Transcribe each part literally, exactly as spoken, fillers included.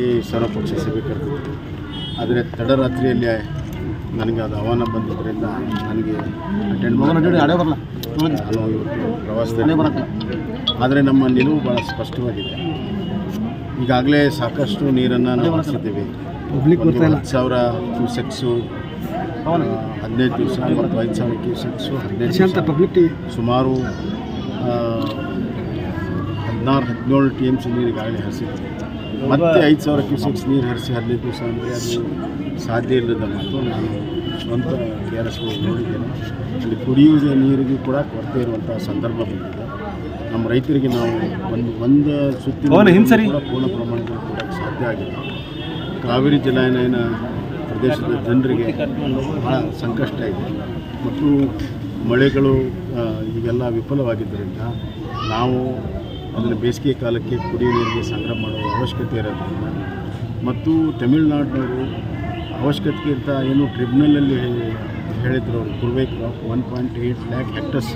ಈ ಸರಪಕ್ಷ ಸಭೆ ಕರೆದಿದ್ದರು. ಆದರೆ ತಡರಾತ್ರಿಯಲ್ಲಿ ನನಗೆ ಅದು ಆಹ್ವಾನ ಬಂದಿದ್ದರಿಂದ ನನಗೆ ಅಟೆಂಡ್ ಮಾಡಲ್ಲ ಪ್ರವಾಸದಲ್ಲಿ ಬರಲ್ಲ. ಆದರೆ ನಮ್ಮ ನಿಲುವು ಭಾಳ ಸ್ಪಷ್ಟವಾಗಿದೆ. ಈಗಾಗಲೇ ಸಾಕಷ್ಟು ನೀರನ್ನು ನಾವು ಬಳಸಿದ್ದೀವಿ. ಹತ್ತು ಸಾವಿರ ಕ್ಯೂಸೆಕ್ಸು ಹದಿನೈದು ದಿವಸ ಮತ್ತು ಐದು ಸಾವಿರ ಕ್ಯೂಸೆಕ್ಸು ಹದಿನೈದು ಸುಮಾರು ಹದಿನಾರು ಹದಿನೇಳು ಟಿ ಎಮ್ ಸಿ ನೀರು ಈಗಾಗಲೇ ಹರಿಸಿದ್ದೀವಿ. ಮತ್ತೆ ಐದು ಸಾವಿರ ಕ್ಯೂಸೆಕ್ಸ್ ನೀರು ಹರಿಸಿ ಹದಿನೈದು ದಿವಸ ಅಂದರೆ ಅದು ಸಾಧ್ಯ ಇಲ್ಲದ ಮತ್ತು ನಾನು ಸ್ವಂತ ಕೆ ಆರ್ ಎಸ್ ನೋಡಿದ್ದೇನೆ. ಅಲ್ಲಿ ಕುಡಿಯುವ ನೀರಿಗೂ ಕೂಡ ಕೊರತೆ ಇರುವಂಥ ಸಂದರ್ಭ ಬಂದಿದೆ. ನಮ್ಮ ರೈತರಿಗೆ ನಾವು ಒಂದು ಒಂದು ಸುತ್ತಿನ ಕೂಡ ಪೂರ್ಣ ಪ್ರಮಾಣದಲ್ಲಿ ಕೊಡೋಕ್ಕೆ ಸಾಧ್ಯ ಆಗಿಲ್ಲ. ಕಾವೇರಿ ಜಲಾನಯನ ಪ್ರದೇಶದ ಜನರಿಗೆ ಭಾಳ ಸಂಕಷ್ಟ ಇದೆ ಮತ್ತು ಮಳೆಗಳು ಈಗೆಲ್ಲ ವಿಫಲವಾಗಿದ್ದರಿಂದ ನಾವು ಅದನ್ನು ಬೇಸಿಗೆ ಕಾಲಕ್ಕೆ ಕುಡಿಯುವ ನೀರಿಗೆ ಸಂಗ್ರಹ ಮಾಡುವ ಅವಶ್ಯಕತೆ ಇರೋದ್ರಿಂದ ಮತ್ತು ತಮಿಳುನಾಡಿನವರು ಅವಶ್ಯಕತೆಗಿಂತ ಏನು ಟ್ರಿಬ್ಯುನಲಲ್ಲಿ ಹೇಳಿದ್ರು ಅವರು ಕೊಡಬೇಕು one point eight lakh hectares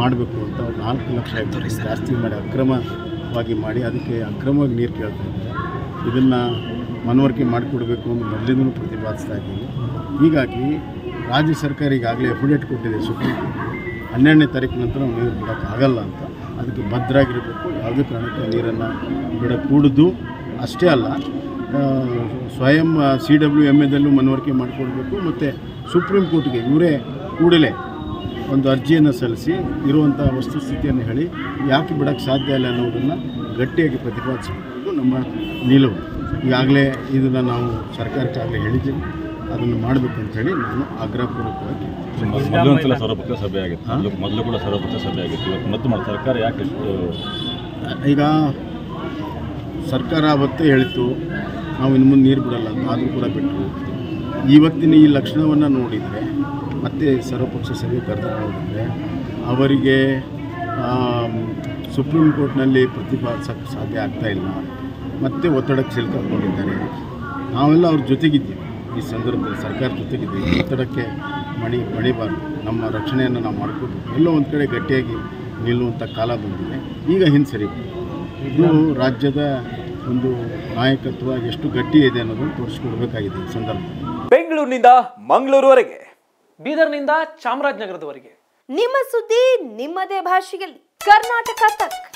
ಮಾಡಬೇಕು ಅಂತ ಅವ್ರು ನಾಲ್ಕು ಲಕ್ಷ ಹೆಕ್ಟರ್ ಜಾಸ್ತಿ ಮಾಡಿ ಅಕ್ರಮವಾಗಿ ಮಾಡಿ ಅದಕ್ಕೆ ಅಕ್ರಮವಾಗಿ ನೀರು ಕೇಳ್ತಾ ಇದ್ದಾರೆ. ಇದನ್ನು ಮನವರಿಕೆ ಮಾಡಿಕೊಡಬೇಕು ಅಂತ ಮೊದಲಿಂದಲೂ ಪ್ರತಿಪಾದಿಸ್ತಾ ಇದ್ದೀವಿ. ಹೀಗಾಗಿ ರಾಜ್ಯ ಸರ್ಕಾರ ಈಗಾಗಲೇ ಎಫಿಡೇಟ್ ಕೊಟ್ಟಿದೆ ಸುಪ್ರೀಂ ಹನ್ನೆರಡನೇ ತಾರೀಕು ನಂತರ ನಾವು ನೀರು ಬಿಡೋಕ್ಕಾಗಲ್ಲ ಅಂತ. ಅದಕ್ಕೆ ಭದ್ರಾಗಿರಬೇಕು. ಯಾವುದೇ ಕಾರಣಕ್ಕೆ ನೀರನ್ನು ಬಿಡಕೂಡದು. ಅಷ್ಟೇ ಅಲ್ಲ, ಸ್ವಯಂ ಸಿ ಡಬ್ಲ್ಯೂ ಎಮ್ ಎದಲ್ಲೂ ಮನವರಿಕೆ ಮಾಡಿಕೊಡ್ಬೇಕು. ಮತ್ತು ಸುಪ್ರೀಂ ಕೋರ್ಟ್ಗೆ ಇವರೇ ಕೂಡಲೇ ಒಂದು ಅರ್ಜಿಯನ್ನು ಸಲ್ಲಿಸಿ ಇರುವಂಥ ವಸ್ತುಸ್ಥಿತಿಯನ್ನು ಹೇಳಿ ಯಾಕೆ ಬಿಡೋಕ್ಕೆ ಸಾಧ್ಯ ಇಲ್ಲ ಅನ್ನೋದನ್ನು ಗಟ್ಟಿಯಾಗಿ ಪ್ರತಿಪಾದಿಸಬೇಕು ನಮ್ಮ ನಿಲುವು. ಈಗಾಗಲೇ ಇದನ್ನು ನಾವು ಸರ್ಕಾರಕ್ಕಾಗಲೇ ಹೇಳಿದ್ದೀವಿ. ಅದನ್ನು ಮಾಡಬೇಕು ಅಂತೇಳಿ ನಾನು ಆಗ್ರಹಪೂರ್ವಕವಾಗಿ ಮೊದಲೊಂದು ಸಲ ಸರ್ವಪಕ್ಷ ಸಭೆ ಆಗಿತ್ತು, ಮೊದಲು ಕೂಡ ಸರ್ವಪಕ್ಷ ಸಭೆ ಆಗಿತ್ತು. ಇವತ್ತು ಮತ್ತು ಸರ್ಕಾರ ಯಾಕೆ ಇಷ್ಟು? ಈಗ ಸರ್ಕಾರ ಅವತ್ತೇ ಹೇಳಿತ್ತು ನಾವು ಇನ್ನು ಮುಂದೆ ನೀರು ಬಿಡಲ್ಲ ಅಂತ, ಆದರೂ ಕೂಡ ಬಿಟ್ಟು ಇವತ್ತಿನ ಈ ಲಕ್ಷಣವನ್ನು ನೋಡಿದರೆ ಮತ್ತೆ ಸರ್ವಪಕ್ಷ ಸಭೆ ಕರೆದು ನೋಡಿದರೆ ಅವರಿಗೆ ಸುಪ್ರೀಂ ಕೋರ್ಟ್ನಲ್ಲಿ ಪ್ರತಿಪಾದಿಸೋಕ್ಕೆ ಸಾಧ್ಯ ಆಗ್ತಾಯಿಲ್ಲ, ಮತ್ತೆ ಒತ್ತಡಕ್ಕೆ ಸಿಲುಕಿಕೊಂಡಿದ್ದಾರೆ. ನಾವೆಲ್ಲ ಅವ್ರ ಜೊತೆಗಿದ್ದೀವಿ. ಈ ಸಂದರ್ಭದಲ್ಲಿ ಸರ್ಕಾರ ಜೊತೆಗಿದೆ. ಒತ್ತಡಕ್ಕೆ ಮಣಿ ಮಣಿಬಾರದು. ನಮ್ಮ ರಕ್ಷಣೆಯನ್ನು ನಾವು ಮಾಡಿಕೊಡ್ಬೇಕು. ಎಲ್ಲೋ ಒಂದು ಕಡೆ ಗಟ್ಟಿಯಾಗಿ ನಿಲ್ಲುವಂಥ ಕಾಲ ಬಂದಿದೆ. ಈಗ ಹಿಂಸರಿಬೇಕು. ಇದು ರಾಜ್ಯದ ಒಂದು ನಾಯಕತ್ವ ಎಷ್ಟು ಗಟ್ಟಿ ಇದೆ ಅನ್ನೋದನ್ನು ತೋರಿಸ್ಕೊಡ್ಬೇಕಾಗಿದೆ ಈ ಸಂದರ್ಭ. ಬೆಂಗಳೂರಿನಿಂದ ಮಂಗಳೂರುವರೆಗೆ, ಬೀದರ್ನಿಂದ ಚಾಮರಾಜನಗರದವರೆಗೆ ನಿಮ್ಮ ಸುದ್ದಿ ನಿಮ್ಮದೇ ಭಾಷೆಯಲ್ಲಿ ಕರ್ನಾಟಕ ತಕ್.